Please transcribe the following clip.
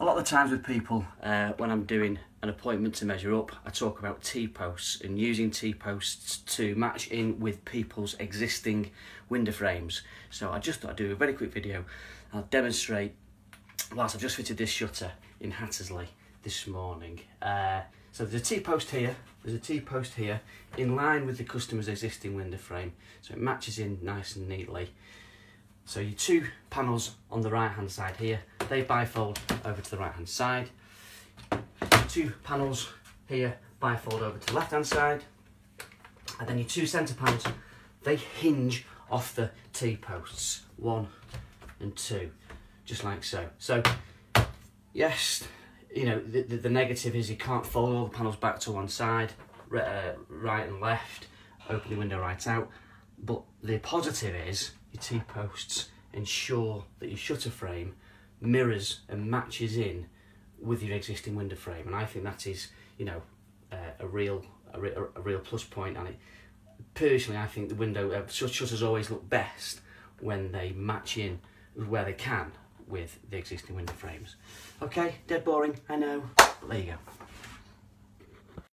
A lot of the times with people, when I'm doing an appointment to measure up, I talk about T-posts and using T-posts to match in with people's existing window frames. So I just thought I'd do a very quick video. I'll demonstrate, whilst I've just fitted this shutter in Hattersley this morning. So there's a T-post here, there's a T-post here, in line with the customer's existing window frame. So it matches in nice and neatly. So your two panels on the right hand side here, they bifold over to the right hand side. Two panels here bifold over to the left hand side. And then your two centre panels, they hinge off the T-posts, one and two, just like so. So yes, you know, the negative is you can't fold all the panels back to one side, right and left, open the window right out. But the positive is your T-posts ensure that your shutter frame mirrors and matches in with your existing window frame, and I think that is, you know, a real plus point. And it, personally, I think the window shutters always look best when they match in where they can with the existing window frames. Okay, dead boring, I know, but there you go.